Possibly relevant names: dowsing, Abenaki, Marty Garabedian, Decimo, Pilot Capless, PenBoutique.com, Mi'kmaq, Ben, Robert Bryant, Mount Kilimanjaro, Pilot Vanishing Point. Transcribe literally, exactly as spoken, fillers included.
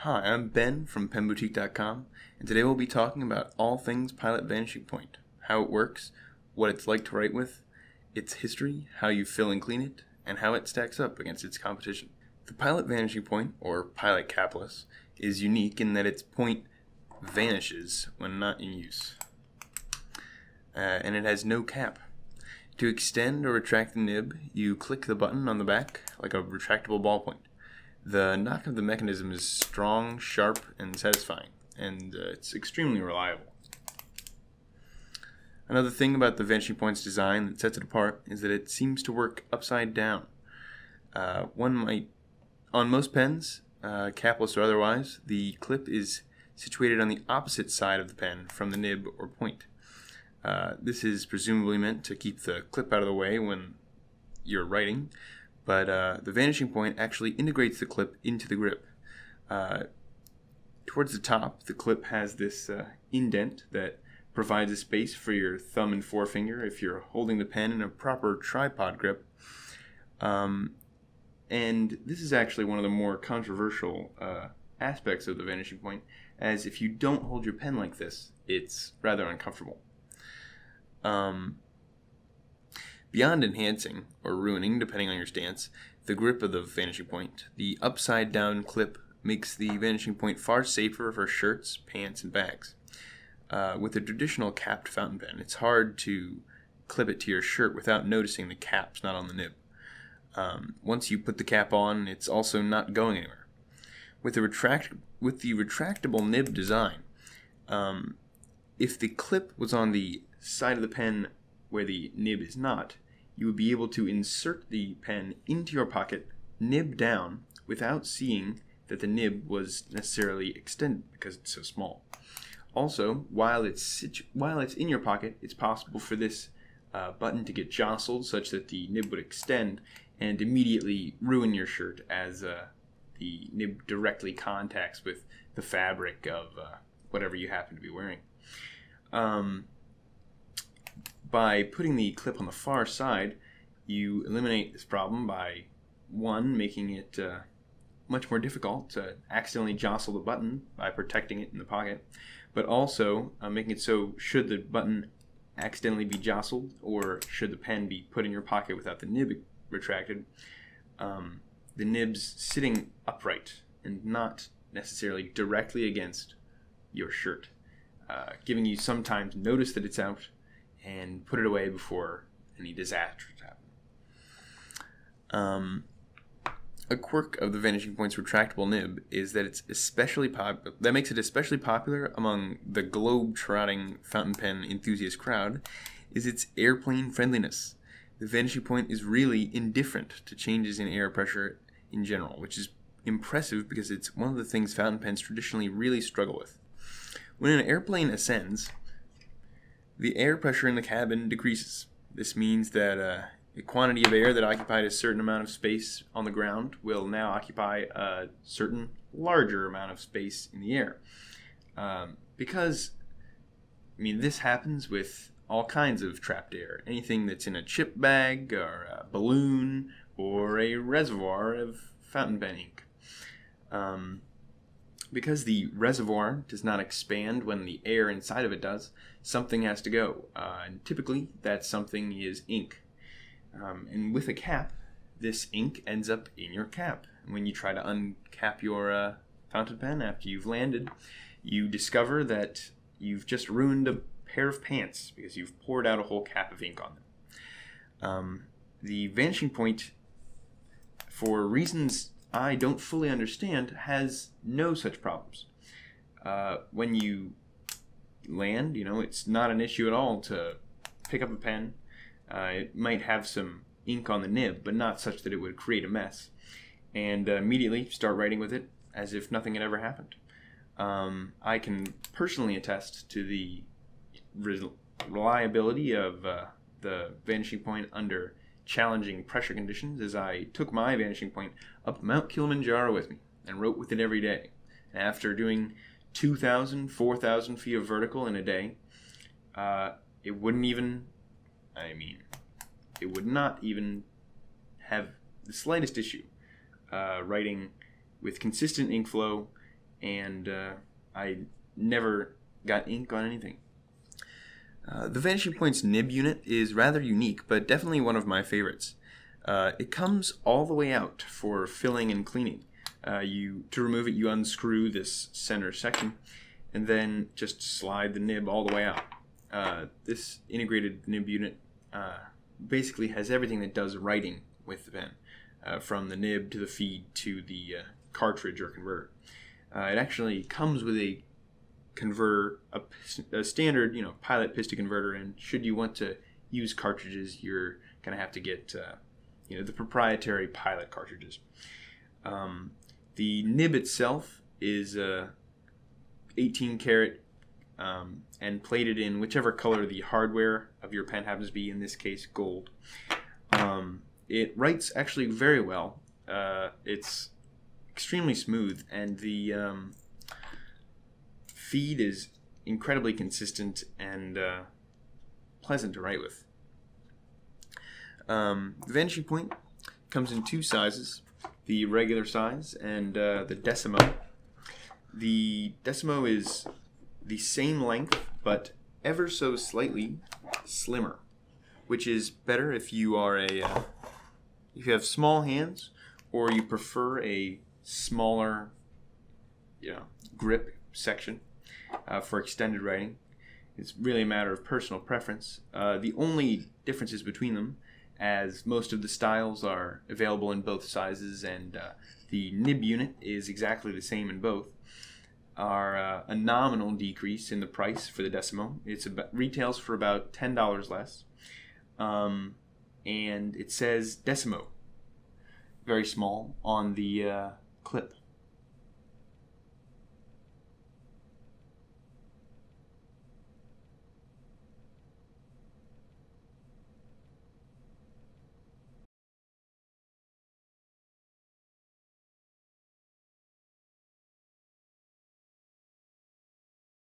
Hi, I'm Ben from pen boutique dot com, and today we'll be talking about all things Pilot Vanishing Point, how it works, what it's like to write with, its history, how you fill and clean it, and how it stacks up against its competition. The Pilot Vanishing Point, or Pilot Capless, is unique in that its point vanishes when not in use, uh, and it has no cap. To extend or retract the nib, you click the button on the back like a retractable ballpoint. The knock of the mechanism is strong, sharp, and satisfying, and uh, it's extremely reliable. Another thing about the Vanishing Point's design that sets it apart is that it seems to work upside down. Uh, one might, on most pens, uh, capless or otherwise, the clip is situated on the opposite side of the pen from the nib or point. Uh, this is presumably meant to keep the clip out of the way when you're writing, but uh, the Vanishing Point actually integrates the clip into the grip. Uh, towards the top, the clip has this uh, indent that provides a space for your thumb and forefinger if you're holding the pen in a proper tripod grip. Um, and this is actually one of the more controversial uh, aspects of the Vanishing Point, as if you don't hold your pen like this, it's rather uncomfortable. Um, Beyond enhancing, or ruining depending on your stance, the grip of the Vanishing Point, the upside down clip makes the Vanishing Point far safer for shirts, pants, and bags. Uh, with a traditional capped fountain pen, it's hard to clip it to your shirt without noticing the cap's not on the nib. Um, once you put the cap on, it's also not going anywhere. With the, retract with the retractable nib design, um, if the clip was on the side of the pen where the nib is not, you would be able to insert the pen into your pocket, nib down, without seeing that the nib was necessarily extended because it's so small. Also, while it's situ while it's in your pocket, it's possible for this uh, button to get jostled such that the nib would extend and immediately ruin your shirt as uh, the nib directly contacts with the fabric of uh, whatever you happen to be wearing. Um, By putting the clip on the far side, you eliminate this problem by, one, making it uh, much more difficult to accidentally jostle the button by protecting it in the pocket, but also uh, making it so should the button accidentally be jostled or should the pen be put in your pocket without the nib retracted, um, the nib's sitting upright and not necessarily directly against your shirt, uh, giving you sometimes notice that it's out and put it away before any disasters happen. Um, a quirk of the Vanishing Point's retractable nib is that it's especially pop that makes it especially popular among the globe-trotting fountain pen enthusiast crowd is its airplane friendliness. The Vanishing Point is really indifferent to changes in air pressure in general, which is impressive because it's one of the things fountain pens traditionally really struggle with. When an airplane ascends, the air pressure in the cabin decreases. This means that uh, the quantity of air that occupied a certain amount of space on the ground will now occupy a certain larger amount of space in the air. Um, because, I mean, this happens with all kinds of trapped air. Anything that's in a chip bag or a balloon or a reservoir of fountain pen ink. Um, Because the reservoir does not expand when the air inside of it does, something has to go. Uh, and typically, that something is ink. Um, and with a cap, this ink ends up in your cap. And when you try to uncap your uh, fountain pen after you've landed, you discover that you've just ruined a pair of pants because you've poured out a whole cap of ink on them. Um, the Vanishing Point, for reasons I don't fully understand, has no such problems. Uh, when you land, you know, it's not an issue at all to pick up a pen. Uh, it might have some ink on the nib, but not such that it would create a mess. And uh, immediately start writing with it as if nothing had ever happened. Um, I can personally attest to the re reliability of uh, the Vanishing Point under challenging pressure conditions, as I took my Vanishing Point up Mount Kilimanjaro with me and wrote with it every day. And after doing two thousand, four thousand feet of vertical in a day, uh, it wouldn't even, I mean, it would not even have the slightest issue uh, writing with consistent ink flow and uh, I never got ink on anything. Uh, the Vanishing Point's nib unit is rather unique, but definitely one of my favorites. Uh, it comes all the way out for filling and cleaning. Uh, you to remove it, you unscrew this center section, and then just slide the nib all the way out. Uh, this integrated nib unit uh, basically has everything that does writing with the pen, uh, from the nib to the feed to the uh, cartridge or converter. Uh, it actually comes with a converter, a, a standard, you know, Pilot piston converter, and should you want to use cartridges, you're gonna have to get, uh, you know, the proprietary Pilot cartridges. Um, the nib itself is uh, eighteen karat um, and plated in whichever color the hardware of your pen happens to be, in this case gold. Um, it writes actually very well. Uh, it's extremely smooth, and the um, feed is incredibly consistent and uh, pleasant to write with. Um, the Vanishing Point comes in two sizes, the regular size and uh, the Decimo. The Decimo is the same length, but ever so slightly slimmer, which is better if you are a uh, if you have small hands, or you prefer a smaller, you know, grip section uh, for extended writing. It's really a matter of personal preference. Uh, the only differences between them, as most of the styles are available in both sizes, and uh, the nib unit is exactly the same in both, are uh, a nominal decrease in the price for the Decimo. It's about, retails for about ten dollars less, um, and it says Decimo, very small, on the uh, clip.